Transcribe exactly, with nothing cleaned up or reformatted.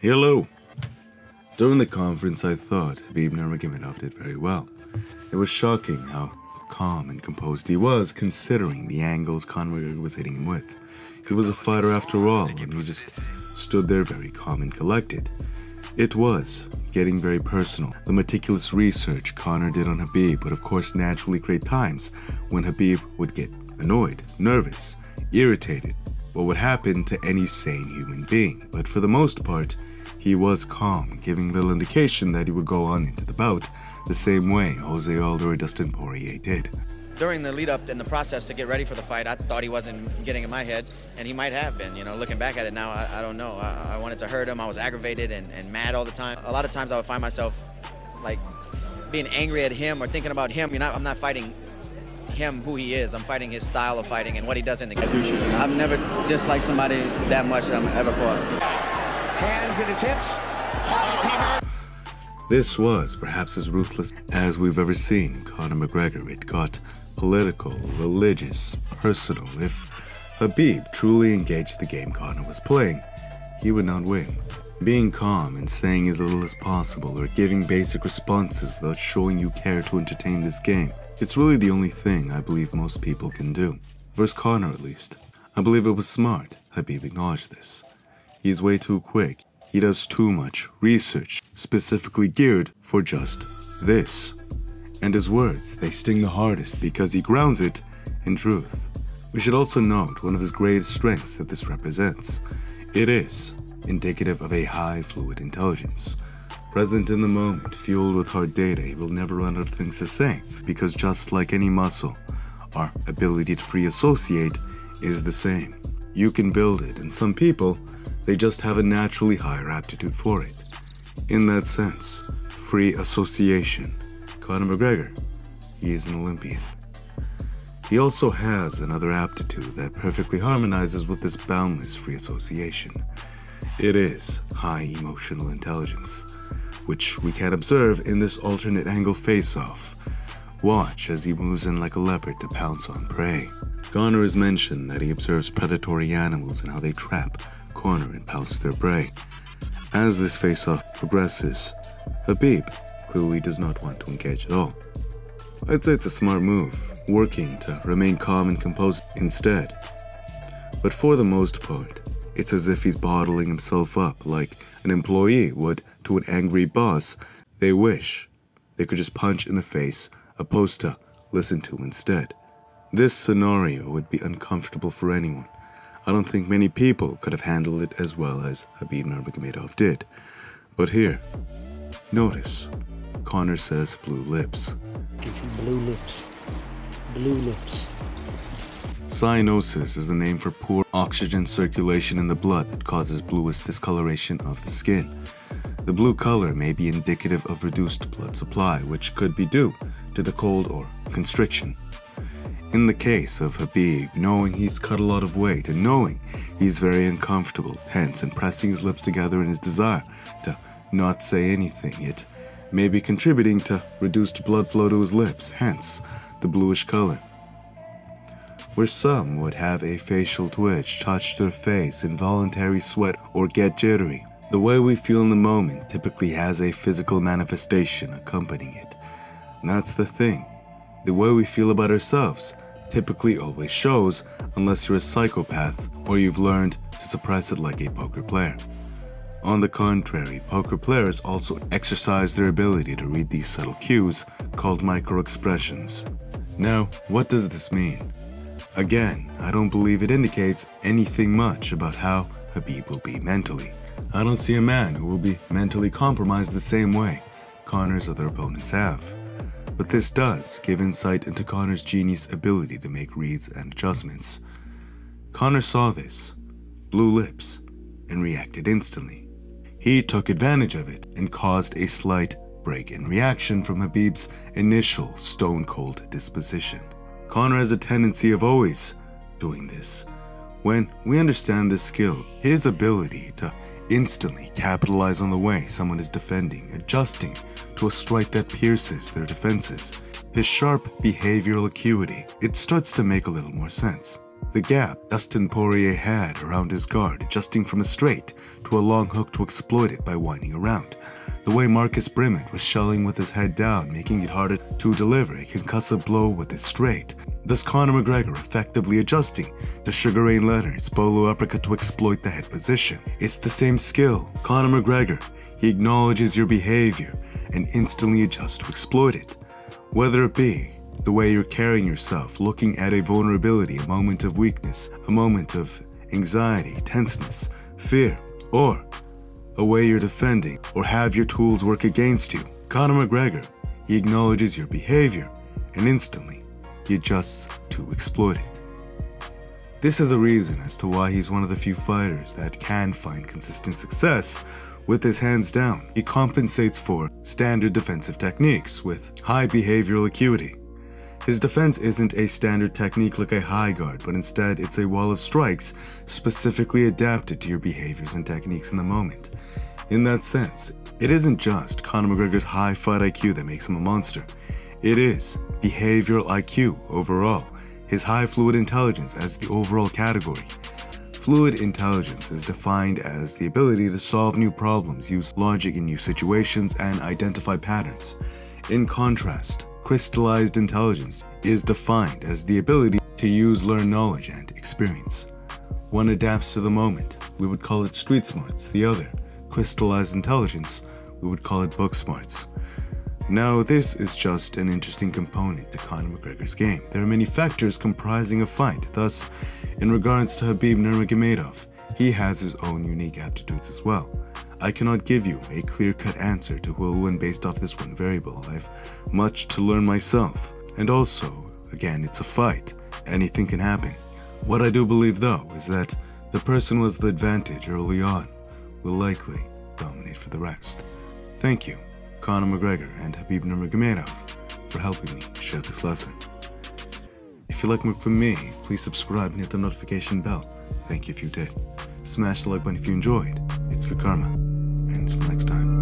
Hello. During the conference, I thought Khabib Nurmagomedov did very well. It was shocking how calm and composed he was, considering the angles Conor McGregor was hitting him with. He was a fighter after all, and he just stood there very calm and collected. It was getting very personal. The meticulous research Conor did on Khabib would of course naturally create times when Khabib would get annoyed, nervous, irritated, what would happen to any sane human being. But for the most part, he was calm, giving little indication that he would go on into the bout, the same way Jose Aldo or Dustin Poirier did. During the lead up and the process to get ready for the fight, I thought he wasn't getting in my head, and he might have been. You know, looking back at it now, I, I don't know. I, I wanted to hurt him. I was aggravated and, and mad all the time. A lot of times I would find myself like being angry at him or thinking about him. You're not, I'm not fighting him who he is. I'm fighting his style of fighting and what he does in the game. I've never disliked somebody that much that I've ever fought. Hands in his hips. Oh, this was perhaps as ruthless as we've ever seen Conor McGregor. It got political, religious, personal. If Khabib truly engaged the game Conor was playing, he would not win. Being calm and saying as little as possible, or giving basic responses without showing you care to entertain this game, it's really the only thing I believe most people can do. Versus Conor, at least. I believe it was smart. Khabib acknowledged this. He's way too quick. He does too much research, specifically geared for just this. And his words, they sting the hardest because he grounds it in truth. We should also note one of his greatest strengths that this represents. It is indicative of a high fluid intelligence. Present in the moment, fueled with hard data, he will never run out of things to say, because just like any muscle, our ability to free associate is the same. You can build it, and some people, they just have a naturally higher aptitude for it. In that sense, free association, Conor McGregor, he is an Olympian. He also has another aptitude that perfectly harmonizes with this boundless free association. It is high emotional intelligence, which we can observe in this alternate angle face-off. Watch as he moves in like a leopard to pounce on prey. Conor has mentioned that he observes predatory animals and how they trap, corner and pounce their prey. As this face-off progresses, Khabib clearly does not want to engage at all. I'd say it's a smart move, working to remain calm and composed instead. But for the most part, it's as if he's bottling himself up like an employee would to an angry boss they wish they could just punch in the face opposed to listen to instead. This scenario would be uncomfortable for anyone. I don't think many people could have handled it as well as Khabib Nurmagomedov did. But here, notice, Conor says blue lips. I can see blue lips, blue lips. Cyanosis is the name for poor oxygen circulation in the blood that causes bluish discoloration of the skin. The blue color may be indicative of reduced blood supply, which could be due to the cold or constriction. In the case of Khabib, knowing he's cut a lot of weight and knowing he's very uncomfortable, tense, and pressing his lips together in his desire to not say anything, it may be contributing to reduced blood flow to his lips, hence the bluish color. Where some would have a facial twitch, touch their face, involuntary sweat, or get jittery, the way we feel in the moment typically has a physical manifestation accompanying it. And that's the thing. The way we feel about ourselves typically always shows, unless you're a psychopath or you've learned to suppress it like a poker player. On the contrary, poker players also exercise their ability to read these subtle cues called microexpressions. Now, what does this mean? Again, I don't believe it indicates anything much about how Khabib will be mentally. I don't see a man who will be mentally compromised the same way Conor's other opponents have. But this does give insight into Conor's genius ability to make reads and adjustments. Conor saw this, blue lips, and reacted instantly. He took advantage of it and caused a slight break in reaction from Khabib's initial stone-cold disposition. Conor has a tendency of always doing this. When we understand this skill, his ability to instantly capitalize on the way someone is defending, adjusting to a strike that pierces their defenses. His sharp behavioral acuity, it starts to make a little more sense. The gap Dustin Poirier had around his guard, adjusting from a straight to a long hook to exploit it by winding around. The way Marcus Brimage was shelling with his head down, making it harder to deliver a concussive blow with his straight. Thus Conor McGregor effectively adjusting to Sugar Ray Leonard's bolo uppercut to exploit the head position. It's the same skill. Conor McGregor, he acknowledges your behavior and instantly adjusts to exploit it. Whether it be the way you're carrying yourself, looking at a vulnerability, a moment of weakness, a moment of anxiety, tenseness, fear, or a way you're defending or have your tools work against you. Conor McGregor, he acknowledges your behavior and instantly he adjusts to exploit it. This is a reason as to why he's one of the few fighters that can find consistent success with his hands down. He compensates for standard defensive techniques with high behavioral acuity. His defense isn't a standard technique like a high guard, but instead it's a wall of strikes specifically adapted to your behaviors and techniques in the moment. In that sense, it isn't just Conor McGregor's high fight I Q that makes him a monster. It is behavioral I Q overall, his high fluid intelligence as the overall category. Fluid intelligence is defined as the ability to solve new problems, use logic in new situations, and identify patterns. In contrast, crystallized intelligence is defined as the ability to use learned knowledge and experience. One adapts to the moment, we would call it street smarts. The other, crystallized intelligence, we would call it book smarts. Now, this is just an interesting component to Conor McGregor's game. There are many factors comprising a fight. Thus, in regards to Khabib Nurmagomedov, he has his own unique aptitudes as well. I cannot give you a clear-cut answer to who will win based off this one variable. I've much to learn myself. And also, again, it's a fight. Anything can happen. What I do believe, though, is that the person with the advantage early on will likely dominate for the rest. Thank you, Conor McGregor and Khabib Nurmagomedov, for helping me share this lesson. If you like more from me, please subscribe and hit the notification bell. Thank you if you did. Smash the like button if you enjoyed. It's good karma. And until next time.